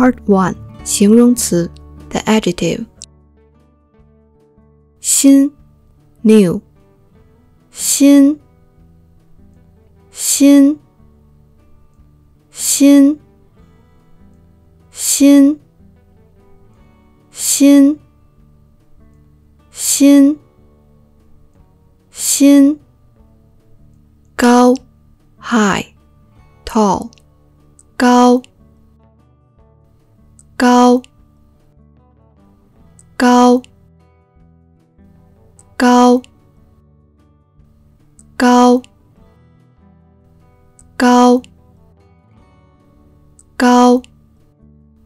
Part 1 形容词 The adjective 新 New 新高 High Tall 高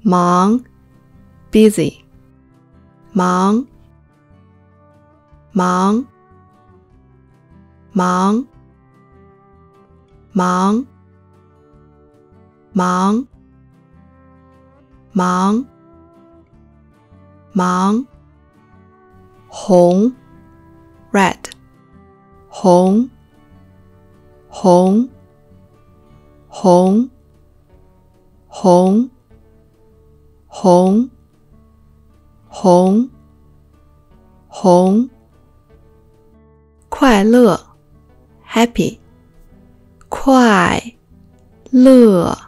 忙 busy 忙红 red 红快乐 happy 快乐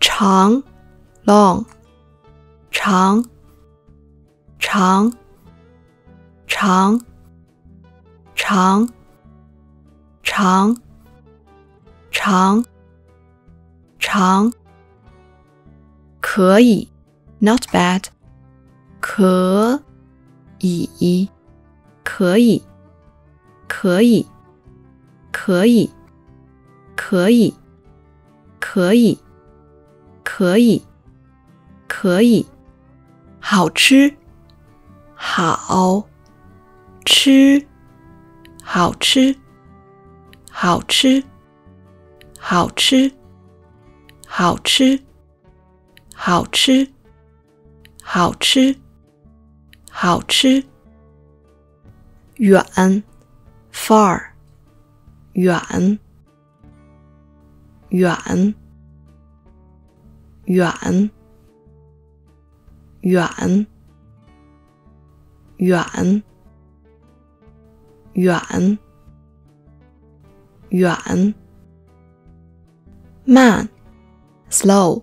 长 long 长可以 not bad 可以好吃远 far 远慢 slow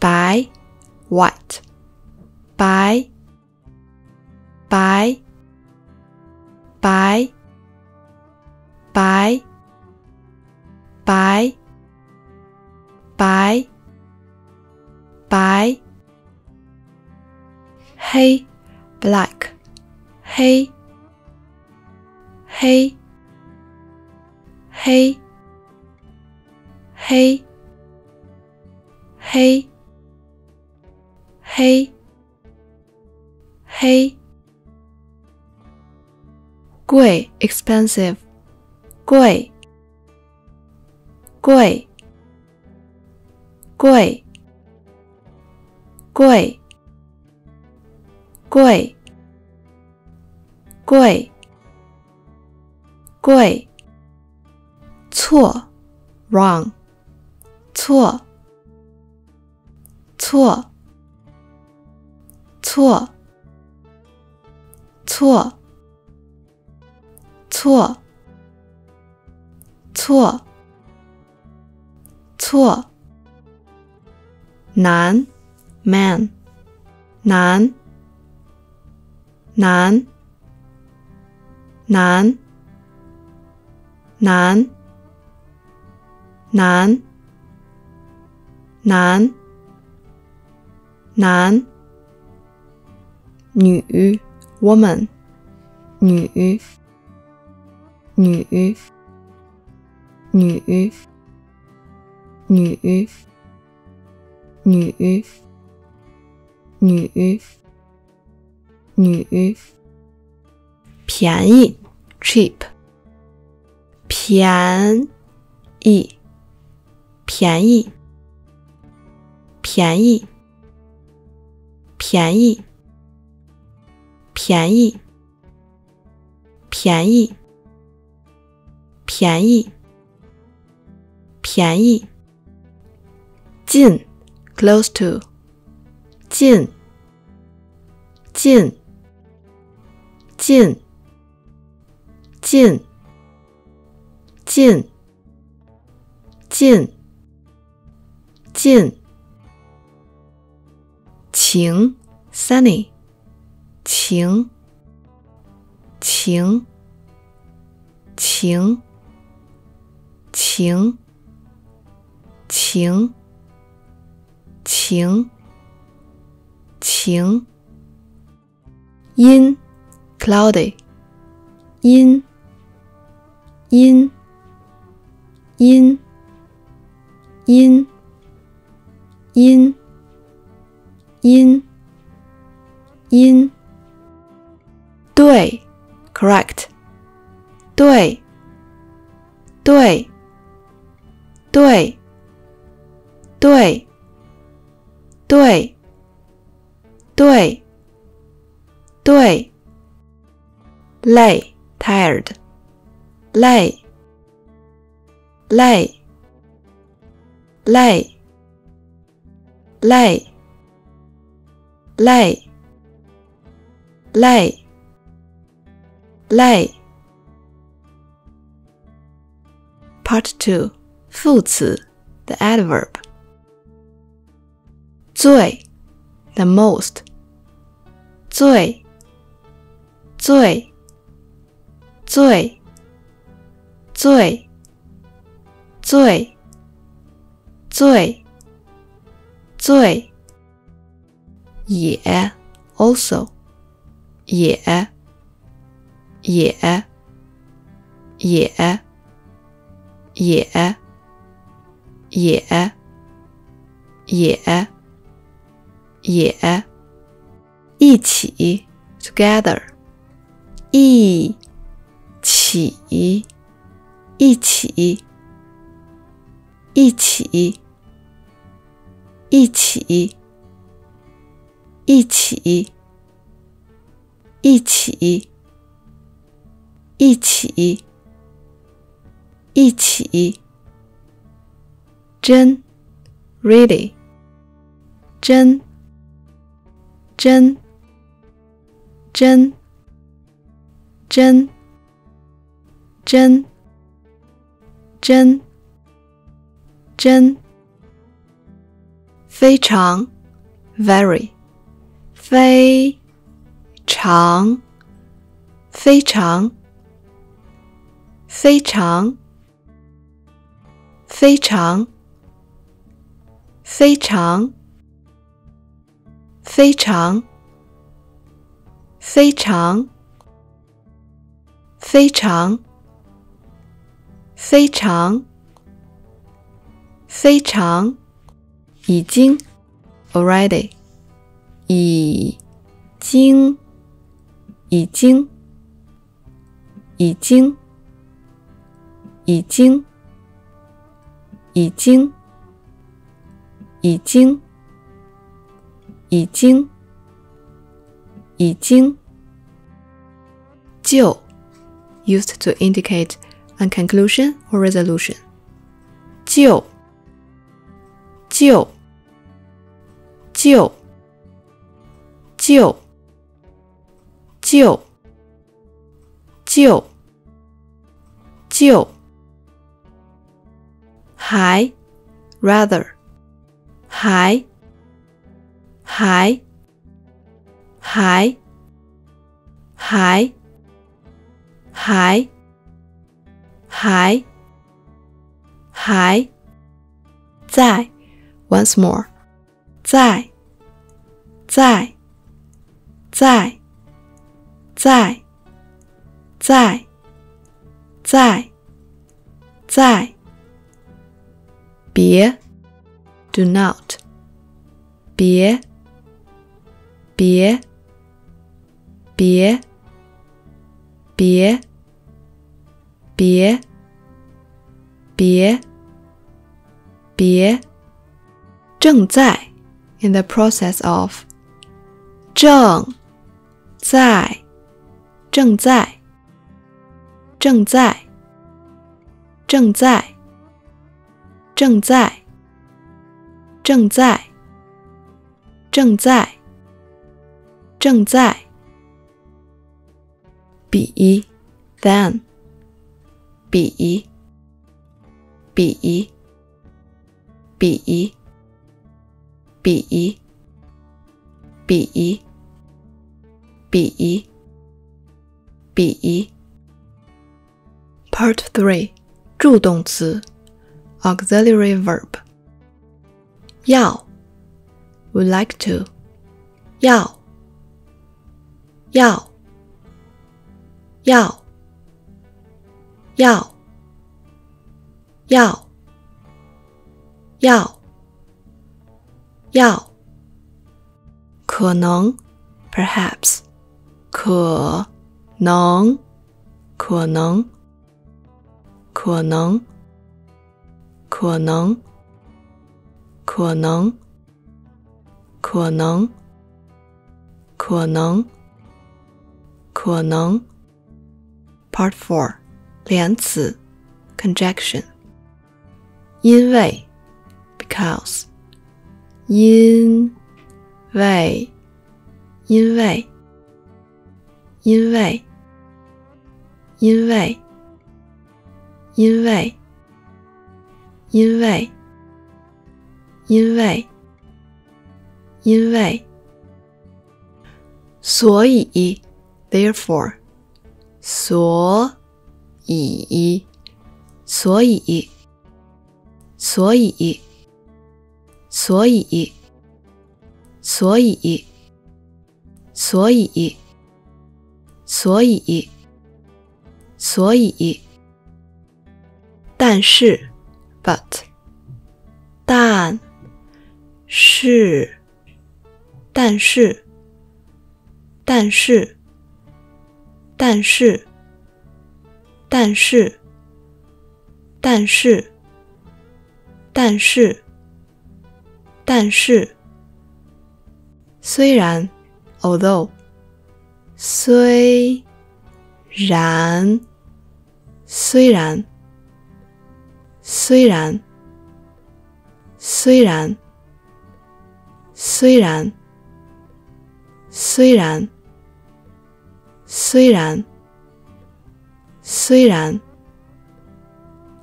白 white 白黑 black 黑贵 expensive 贵错 wrong 错男 man 男男、女 ，woman， 女，女，女，女，女，女，女，便宜 ，cheap， 便宜，便宜，便宜。便宜，便宜，便宜，便宜，便宜。近 ，close to， 近，近，近，近，近，近，近。晴 sunny， 晴，晴，晴，晴，晴，晴，晴。阴 cloudy， 阴，阴，阴，阴，阴。因，因，对 ，correct， 对，对，对，对，对，对，对，累 ，tired， 累，累，累，累。累，累，累。Part 2， 副词 the adverb。最 the most。最，最，最，最，最，最，最。也 also， 也，也，也，也，也，也，也。一起 together， 一起，一起，一起，一起。一起，一起，一起，一起。真 ，really， 真，真，真，真，真，真，真。非常 ，very。非常，非常，非常，非常，非常，非常，非常，非常，非常，非常，已经 already。已经，已经，已经，已经，已经，已经，已经，已经。就 used to indicate a conclusion or resolution。就，就，就。就，就，就，就。还 ，rather， 还，还，还，还，还，还，还。再 ，once more， 再，在，别 ，do not， 别，正在 ，in the process of， 正在，比 ，then， 比 Part 3 助动词 Auxiliary verb 要 Would like to 要可能 Perhaps 可能 Part 4 连词 Conjunction 因为 Because 因为所以 therefore 所以但是 but 但是虽然 although 虽然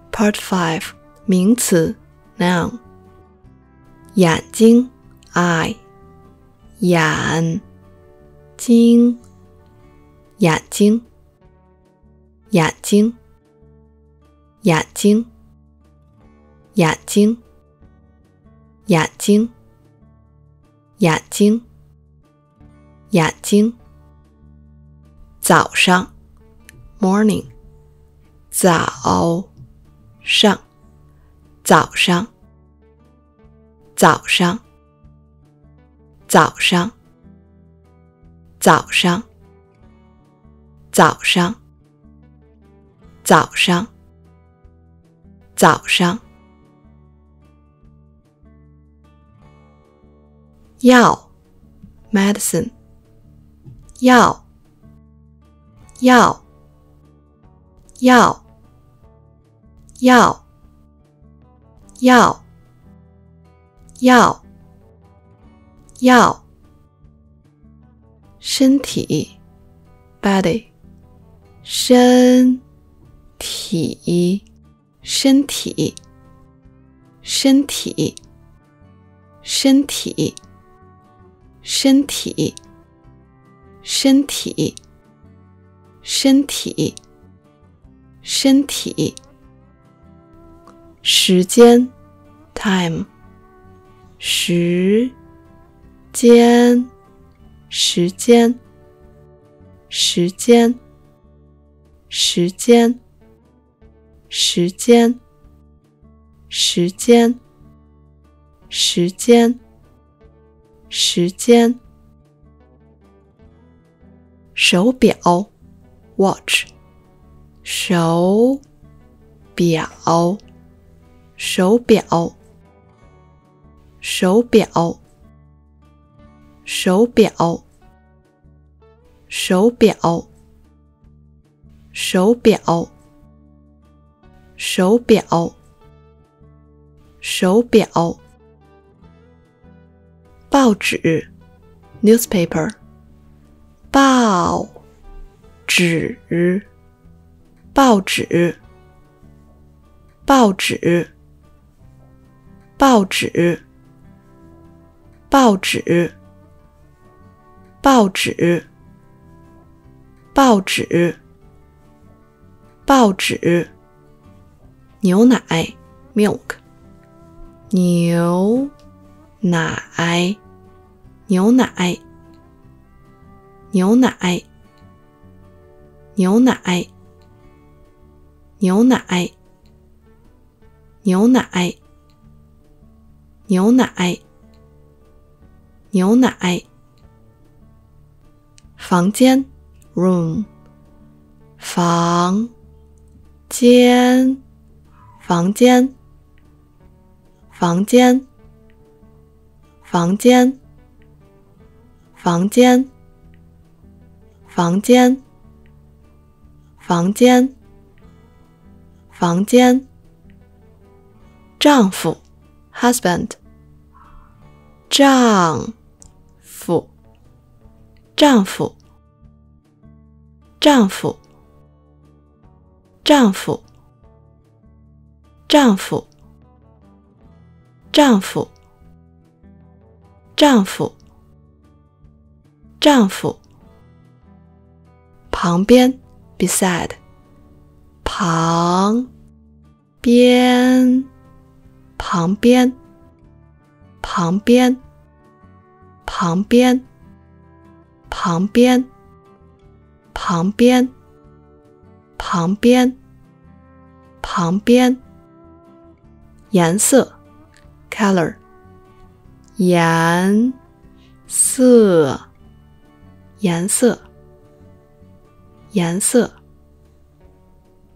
Part 5 名词 Noun 眼睛 Eye 眼睛早上 morning 早上药 medicine 药身体 body 身体时间 time 时间时间，时间，时间，时间，时间，时间，时间。手表 watch， 手表，手表，手表，手表，手表，手表，手表，手表。报纸 newspaper， 报纸，报纸，报纸，报纸，报纸，报纸，报纸，报纸。牛奶 milk， 牛奶，牛奶，牛奶，牛奶，牛奶，牛奶，牛奶，牛奶。房间 room， 房间，房间，房间，房间，房间，房间，房间，房间。丈夫 husband， 丈夫，丈夫，丈夫，丈夫，丈夫，丈夫，丈夫，丈夫。旁边 beside， 旁边，旁边，旁边，旁边，旁边，旁边，旁边，旁边。颜色 color， 颜色，颜色，颜色，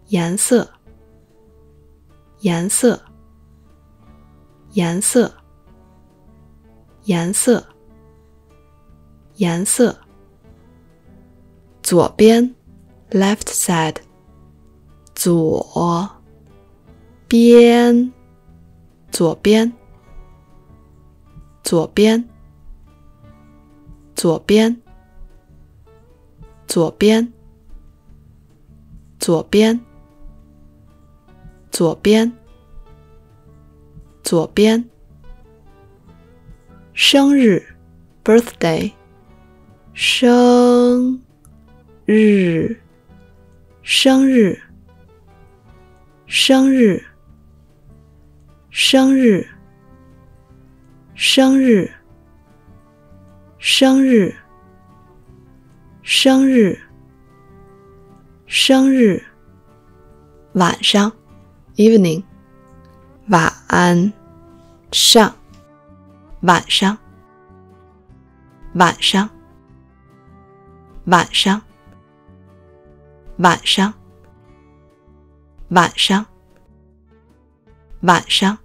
颜色，颜色，颜色，颜色，颜色。左边 left side， 左边，左边，左边，左边，左边，左边，左边，左边。生日 birthday， 生日，生日，生日，生日，生日，生日，生日，生日。晚上 evening， 晚上，晚上，晚上，晚上，晚上，晚上，晚上，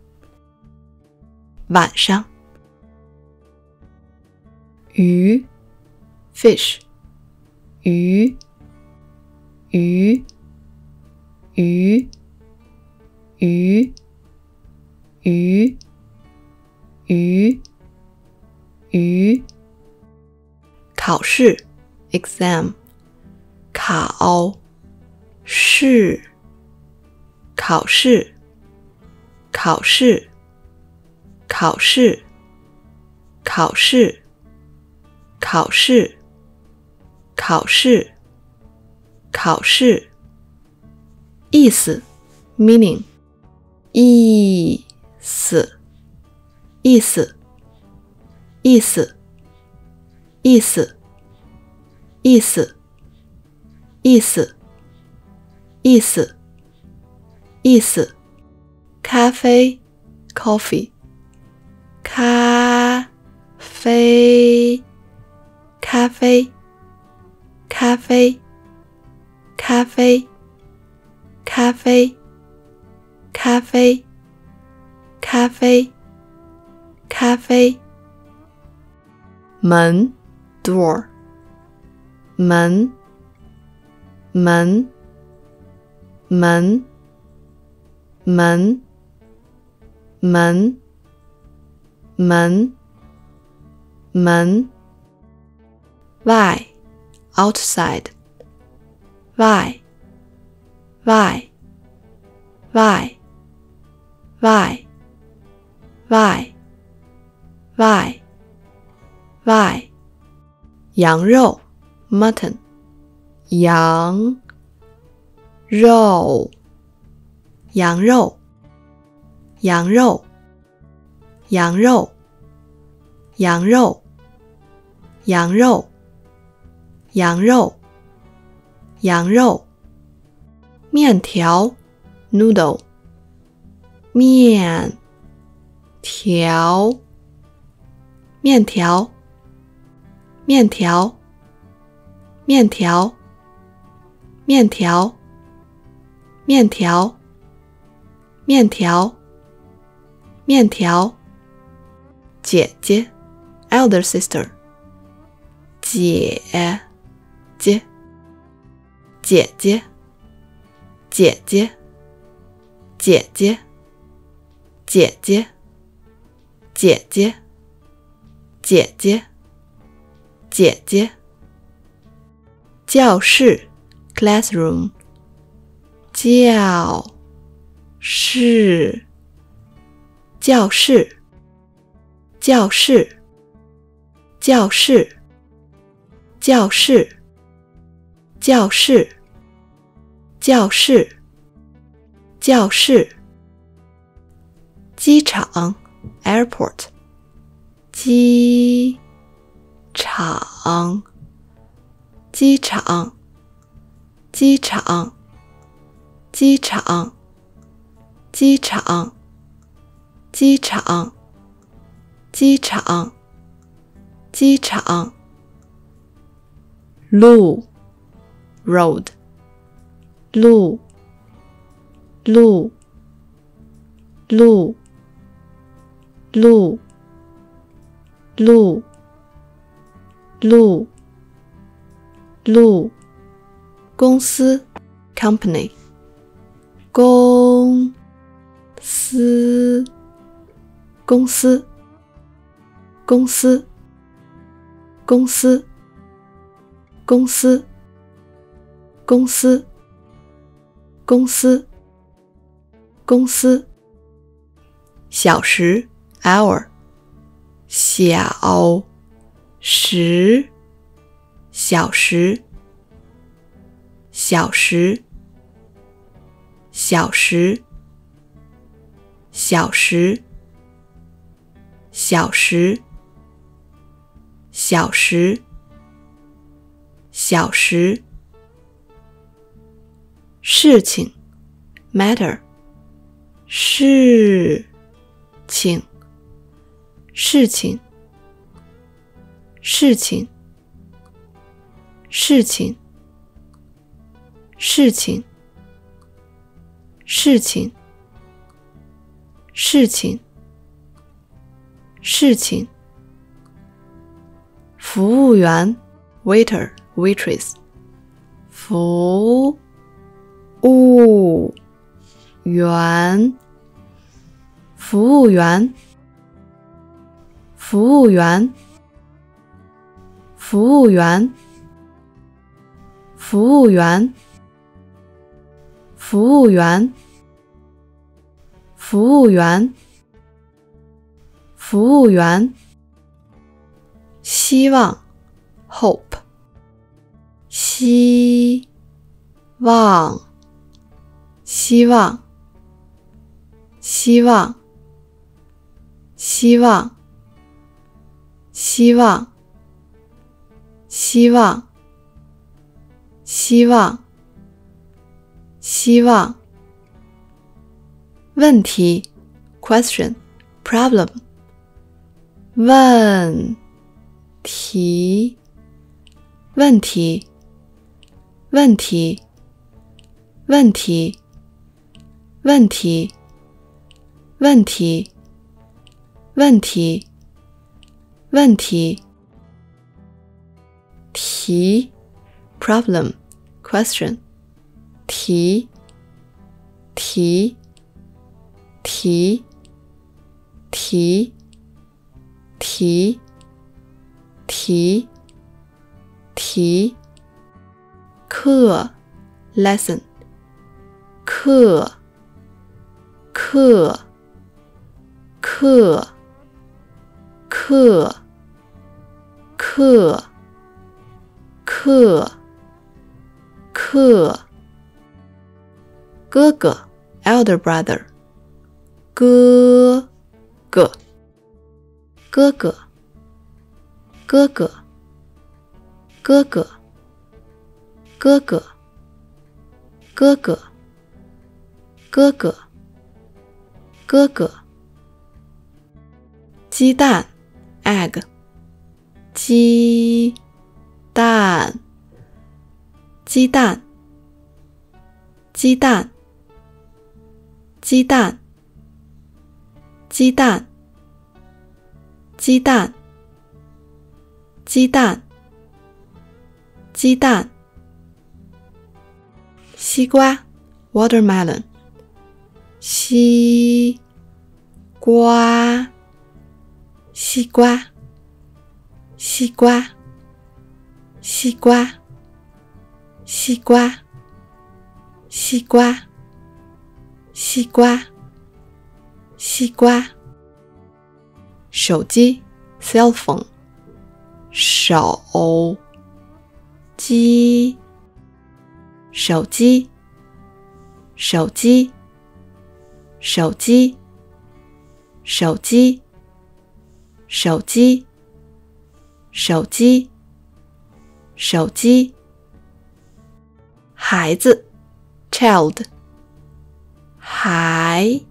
晚上。鱼 fish， 鱼，鱼，鱼，鱼，鱼，鱼，鱼。考试 exam， 考试，考试，考试，考试，考试，考试，考试，考试。意思 meaning， 意思，意思，意思，意思，意思，意思，意思，意思。咖啡 ，coffee， 咖啡，咖啡，咖啡，咖啡，咖啡，咖啡，咖啡，咖啡。门 ，door。 门，门，门，门，门，门，门。外 ，outside。外，外，外，外，外，外，外。羊肉。mutton， 羊肉，羊肉，羊肉，羊肉，羊肉，羊肉，羊肉，羊肉。面条 noodle， 面条，面条，面条。面条，面条，面条，面条，面条。姐姐 ，elder sister。姐姐，姐姐，姐姐，姐姐，姐姐，姐姐，姐姐，姐姐。教室 ，classroom。教室，教室，教室，教室，教室，教室，教室，教室。机场 ，airport。机场。机场，机场，机场，机场，机场，机场，机场。路 ，road， 路，路，路，路，路，路。路，公司 ，company， 公司，公司，公司，公司，公司，公司，公司，公司。小时 ，hour， 小时。小时，小时，小时，小时，小时，小时，小时。事情 ，matter。事情，事情，事情。事情，事情，事情，事情，事情。服务员 ，waiter, waitress。服务员，服务员，服务员，服务员。服务员，服务员，服务员，服务员。希望 ，hope。希望，希望，希望，希望，希望，希望。希望，希望。问题 question problem。问题，问题，问题，问题，问题，问题，问题，问题。题 problem question。题，题，题，题。 题，题，题，课 lesson， 课，课，课，课，课，课，课，哥哥 elder brother， 哥哥。 哥哥，哥哥，哥哥，哥哥，哥哥，哥哥，哥哥。鸡蛋 egg， 鸡蛋，鸡蛋，鸡蛋，鸡蛋，鸡蛋。 鸡蛋，鸡蛋，鸡蛋。西瓜 ，watermelon。西瓜，西瓜，西瓜，西瓜，西瓜，西瓜，西瓜，西瓜。 手机 ，cell phone。手机，手机，手机，手机，手机，手机，手机，手机。孩子 ，child。孩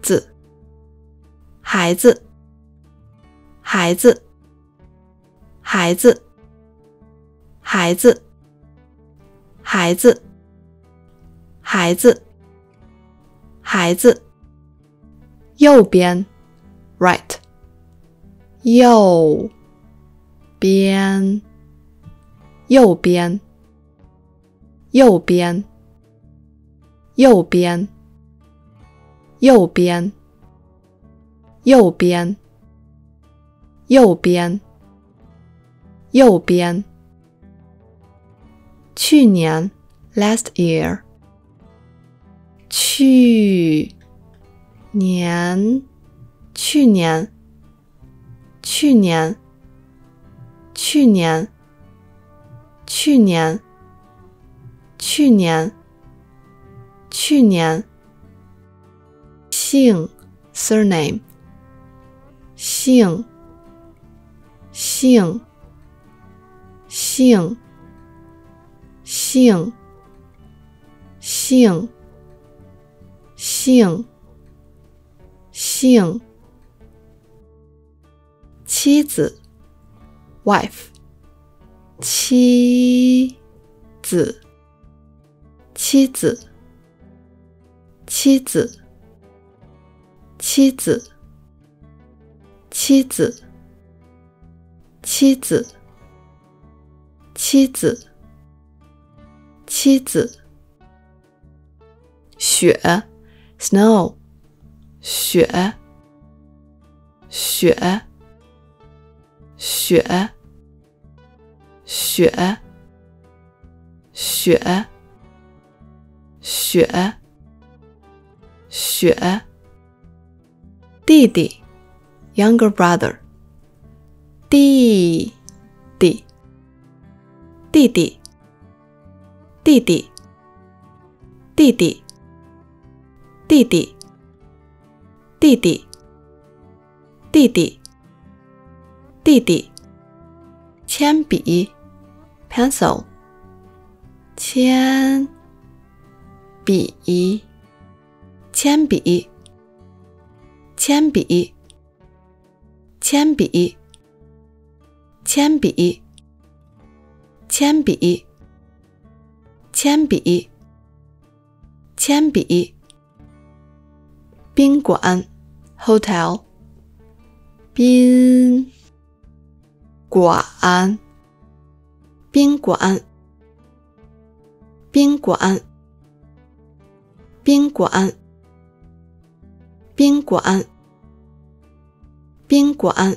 子，孩子。 孩子，孩子，孩子，孩子，孩子，孩子。右边 ，right。右边，右边，右边，右边，右边，右边。 右边，右边。去年 ，last year。去年，去年，去年，去年，去年，去年，去年。姓 ，surname。姓。 姓，姓，姓，姓，姓，姓。妻子 ，wife。妻子，妻子，妻子，妻子，妻子。 妻子，妻子，妻子。雪 ，snow。雪，雪，雪，雪，雪，雪，雪。弟弟 ，younger brother。 弟弟，弟弟，弟弟，弟弟，弟弟，弟弟，弟弟，弟弟。铅笔 ，pencil。铅笔，铅笔，铅笔，铅笔，铅笔，铅笔，铅笔，铅笔。宾馆 ，hotel。宾馆，宾馆，宾馆，宾馆，宾馆，宾馆，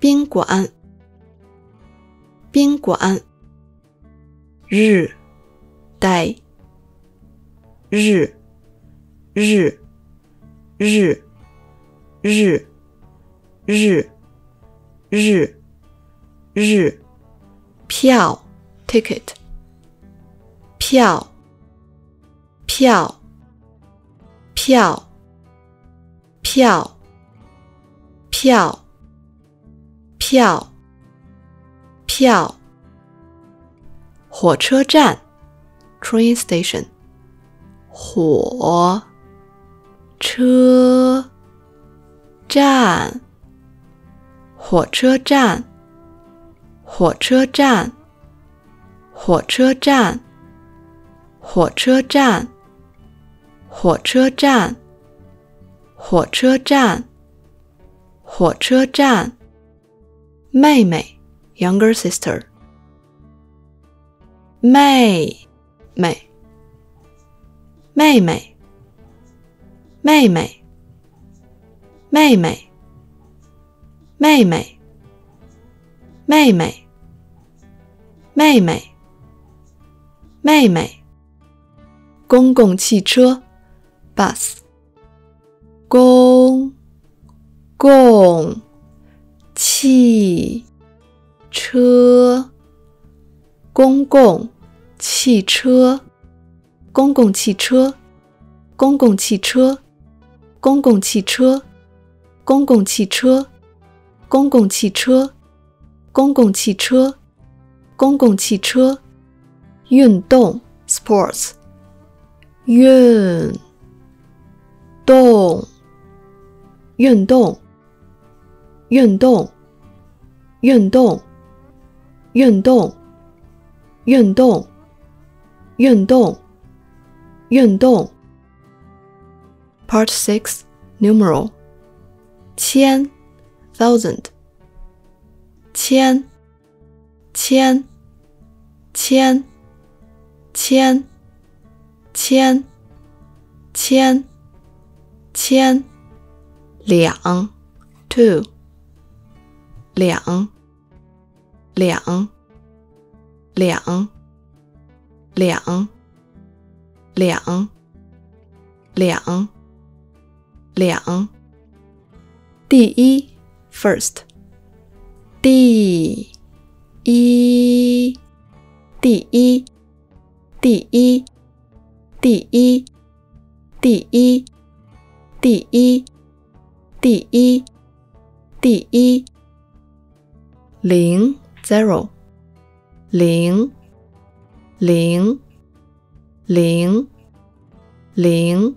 宾馆，宾馆。日，代，日，日，日。日，日，日，日，票 ，ticket， 票，票，票，票，票，票，票，火车站 ，train station， 火车。站，火车站，火车站，火车站，火车站，火车站，火车站，火车站。妹妹 ，younger sister。妹妹，妹妹，妹妹。妹妹，妹妹，妹妹，妹妹，妹妹。公共汽车 ，bus。公共汽车，公共汽车，公共汽车，公共汽车，公共汽车。公共汽车，公共汽车，公共汽车，公共汽车。运动 ，sports。运动，运动，运动，运动，运动，运动，运动，运动。Part 6 numeral。千 ，thousand。千，千，千，千，千，千，千。两 ，two。两，两，两，两，两，两，两。第一 ，first。第一，第一，第一，第一，第一，第一，第一，第一。零 ，zero。零，零，零，零，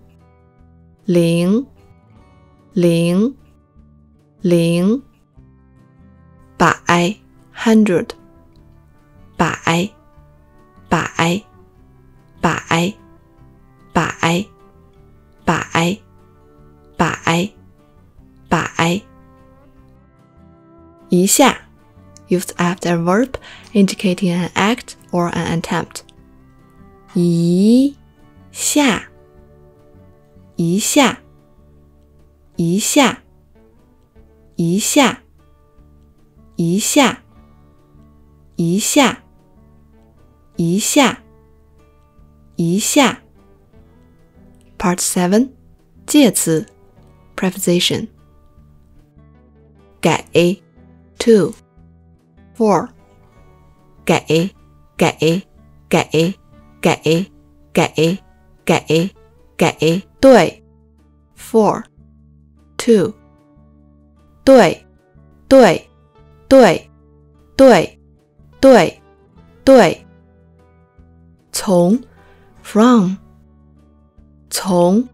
零，零。零，百 ，hundred， 百，百，百，百，百，百，百。一下 ，used after a verb indicating an act or an attempt。一下，一下，一下。一下，一下，一下，一下，一下。Part 7， 介词 preposition。给 ，to， for。给，给，给，给，给，给，给，对 ，for， to。对，对，对，对，对，对，从 from 从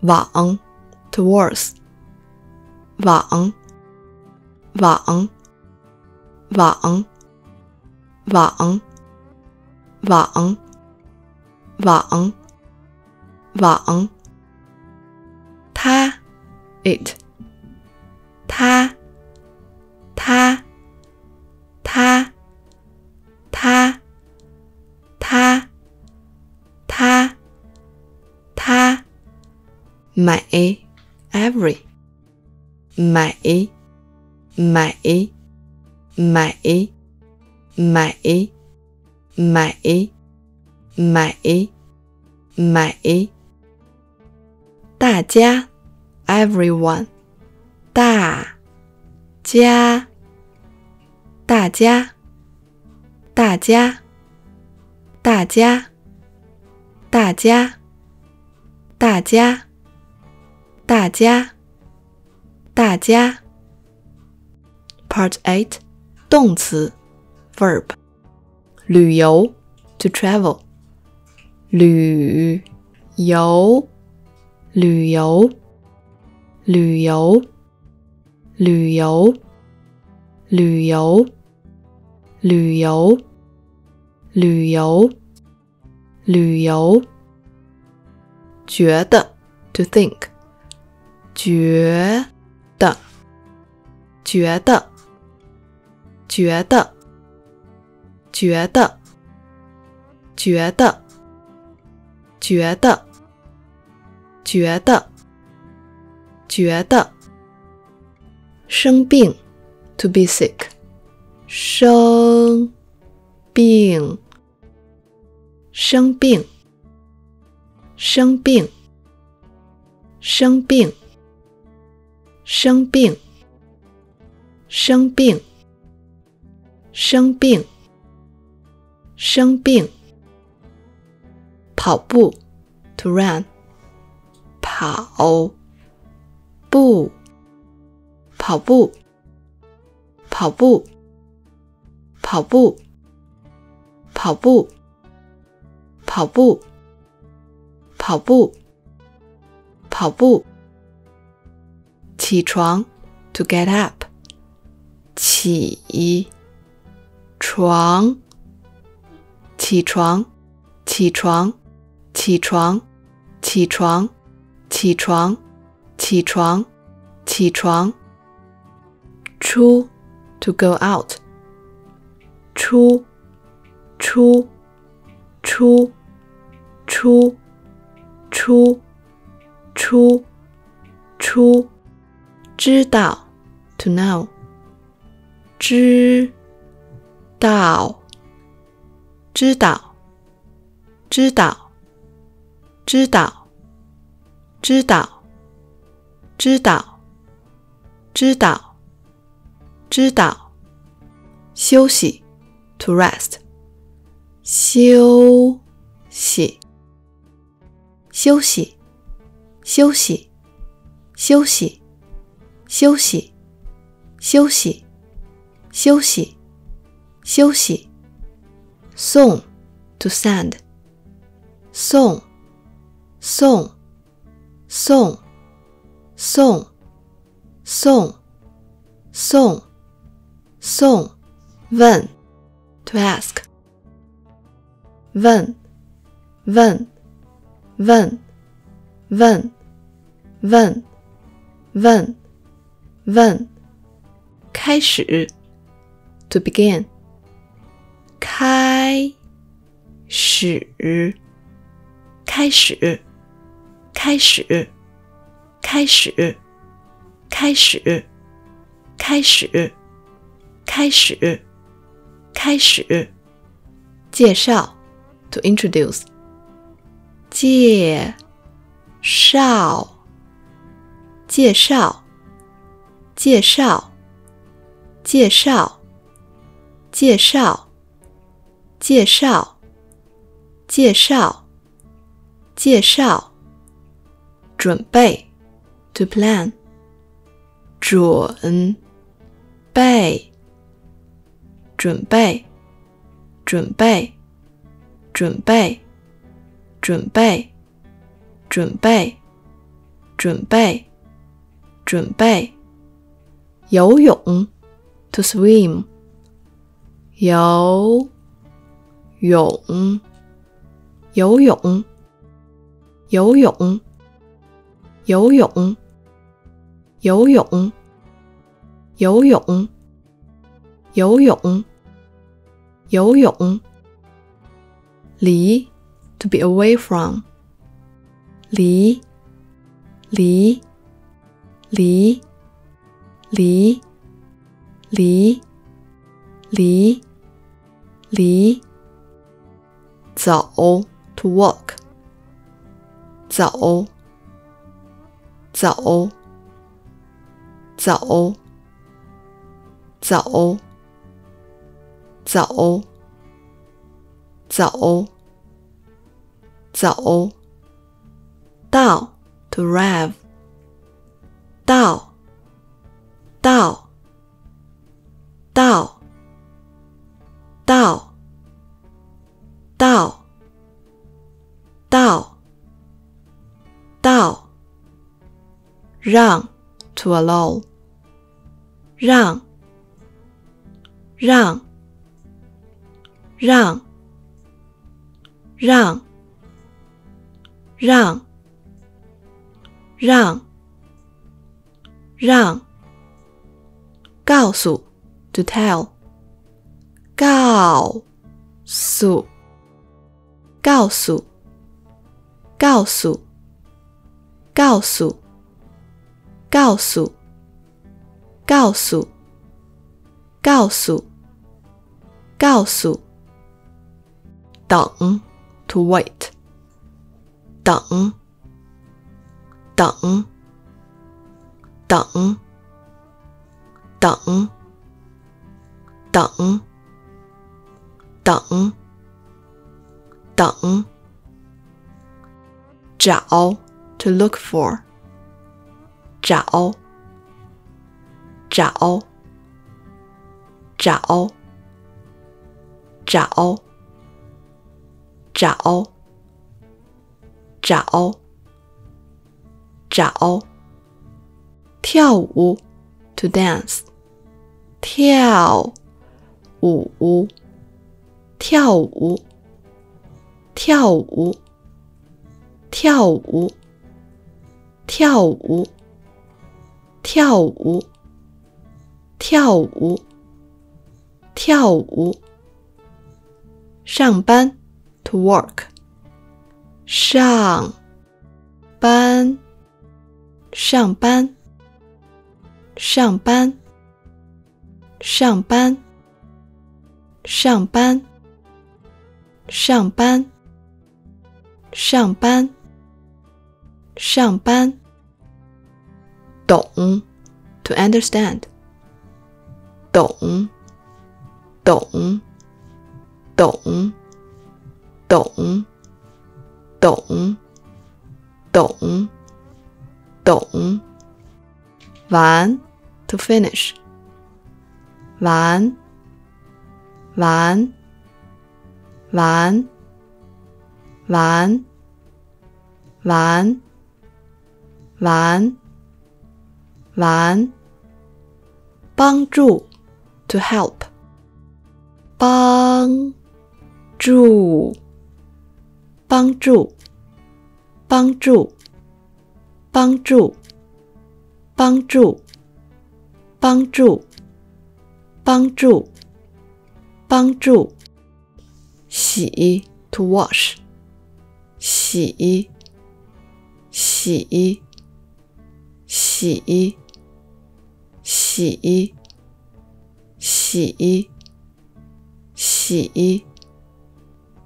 往 towards 往他 it 他买 every 买大家 everyone 大家 Part 8 动词 verb 旅游 to travel 旅游觉得 to think 觉得生病 to be sick 生病跑步 to run 跑步起床 to get up 起床出 to go out 出知道 to know 知道休息 to rest 休息送 to send 送问 to ask 问开始 to begin 开始介绍 to introduce 介绍准备 to plan， 准备，准备，准备，准备，准备，准备，准备，准备。游泳 to swim， 游泳，游泳，游泳，游泳，游泳，游泳，游泳，游泳。离 to be away from， 离，离，离，离，离，离，离。走 to walk， 走，走，走，走，走，走，走。到 to arrive， 到，到，到，到，到，到，到。让 to allow， 让，让，让，让，让，让，让。告诉 to tell， 告诉，告诉，告诉，告诉，告诉，告诉，告诉，告诉。等 to wait， 等，等，等，等，等，等，等。找 to look for， 找，找，找，找，找，找，找。跳舞 to dance， 跳，舞，跳舞，跳舞，跳舞，跳舞，跳舞，跳舞，跳舞。上班 to work， 上班，上班，上班，上班，上班，上班，上班，上班。懂 to understand， 懂，懂，懂，懂，懂，懂，懂。玩 to finish， 玩，玩，玩，玩，玩，玩，玩。帮助 to help， 帮助，帮助，帮助，帮助，帮助，帮助，帮助，帮助。洗 to wash， 洗，洗，洗，洗，洗，洗，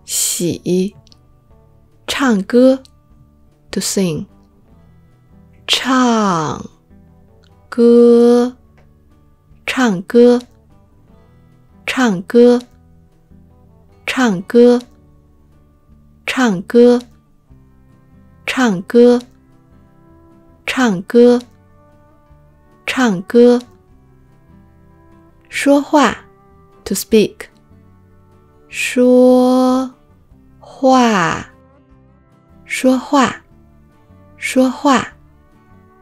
洗。唱歌 to sing， 唱歌，唱歌，唱歌，唱歌，唱歌，唱歌，唱歌，唱歌。说话 ，to speak。说话，说话，说话，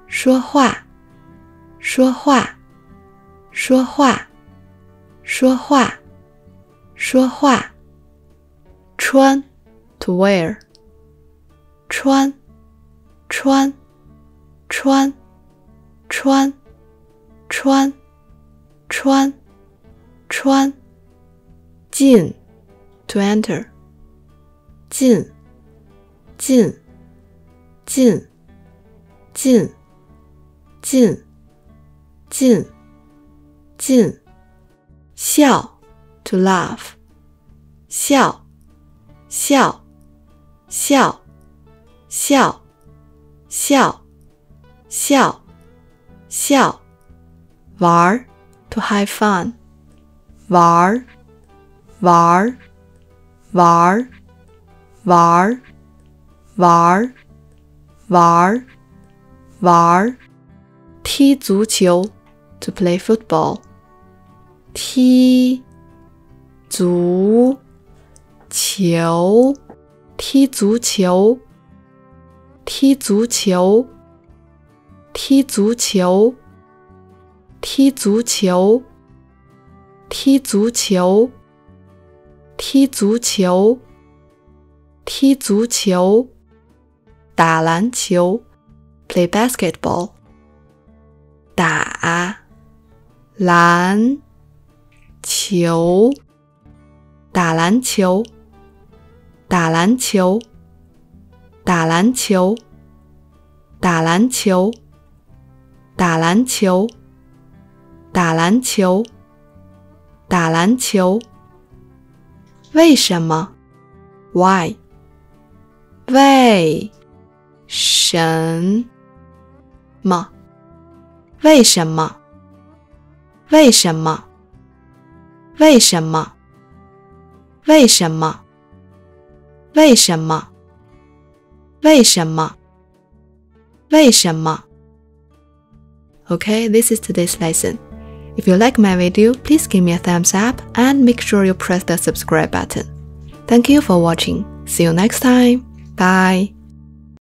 说话，说话，说话，说话，说话。穿 ，to wear。穿，穿，穿，穿，穿，穿，穿。进 ，to enter。进，进，进，进，进，进，进。笑 ，to laugh。笑，笑，笑。笑，笑，笑，笑。玩 ，to have fun。玩，玩，玩，玩，玩，玩，玩。踢足球 ，to play football。踢足球，踢足球。踢足球，踢足球，踢足球，踢足球，踢足球，踢足球。打篮球 ，play basketball。打篮球，打篮球，打篮球。打篮球，打篮球，打篮球，打篮球，打篮球。为什么 ？Why？ 为什么？为什么？为什么？为什么？为什么？为什么？为什么？为什么？ Okay, this is today's lesson. If you like my video, please give me a thumbs up and make sure you press the subscribe button. Thank you for watching. See you next time. Bye.